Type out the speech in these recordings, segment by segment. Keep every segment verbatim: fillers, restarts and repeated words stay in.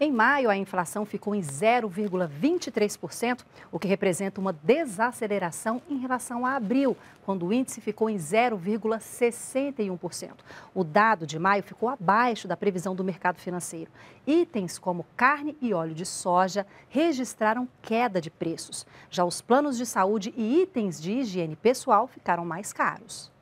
Em maio, a inflação ficou em zero vírgula vinte e três por cento, o que representa uma desaceleração em relação a abril, quando o índice ficou em zero vírgula sessenta e um por cento. O dado de maio ficou abaixo da previsão do mercado financeiro. Itens como carne e óleo de soja registraram queda de preços. Já os planos de saúde e itens de higiene pessoal ficaram mais caros.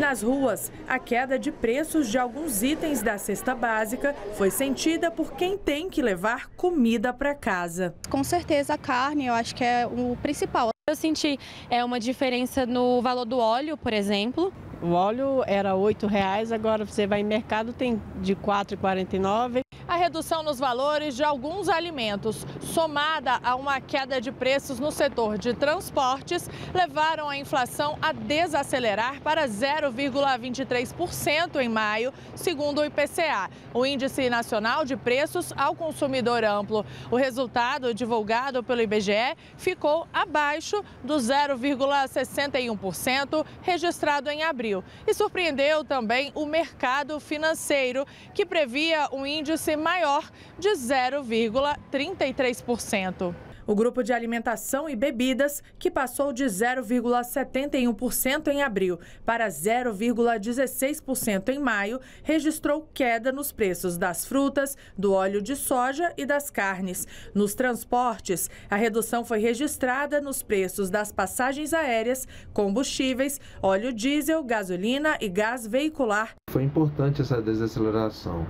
Nas ruas, a queda de preços de alguns itens da cesta básica foi sentida por quem tem que levar comida para casa. Com certeza a carne, eu acho que é o principal. Eu senti é, uma diferença no valor do óleo, por exemplo. O óleo era oito reais, agora você vai em mercado, tem de quatro reais e quarenta e nove centavos. A redução nos valores de alguns alimentos, somada a uma queda de preços no setor de transportes, levaram a inflação a desacelerar para zero vírgula vinte e três por cento em maio, segundo o I P C A, o Índice Nacional de Preços ao Consumidor Amplo. O resultado, divulgado pelo I B G E, ficou abaixo do zero vírgula sessenta e um por cento registrado em abril. E surpreendeu também o mercado financeiro, que previa um índice maior de zero vírgula trinta e três por cento. O grupo de alimentação e bebidas, que passou de zero vírgula setenta e um por cento em abril para zero vírgula dezesseis por cento em maio, registrou queda nos preços das frutas, do óleo de soja e das carnes. Nos transportes, a redução foi registrada nos preços das passagens aéreas, combustíveis, óleo diesel, gasolina e gás veicular. Foi importante essa desaceleração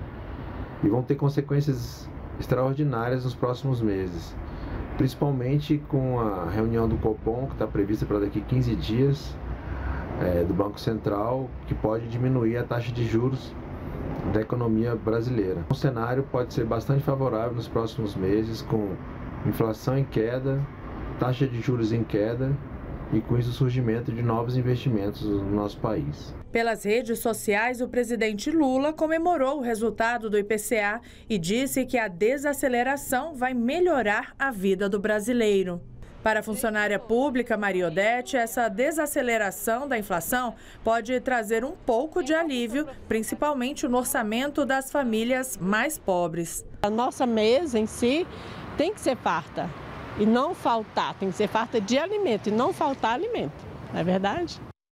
e vão ter consequências extraordinárias nos próximos meses, principalmente com a reunião do Copom, que está prevista para daqui quinze dias, é, do Banco Central, que pode diminuir a taxa de juros da economia brasileira. O cenário pode ser bastante favorável nos próximos meses, com inflação em queda, taxa de juros em queda, e com isso o surgimento de novos investimentos no nosso país. Pelas redes sociais, o presidente Lula comemorou o resultado do I P C A e disse que a desaceleração vai melhorar a vida do brasileiro. Para a funcionária pública Maria Odete, essa desaceleração da inflação pode trazer um pouco de alívio, principalmente no orçamento das famílias mais pobres. A nossa mesa em si tem que ser farta. E não faltar, tem que ser farta de alimento e não faltar alimento, não é verdade?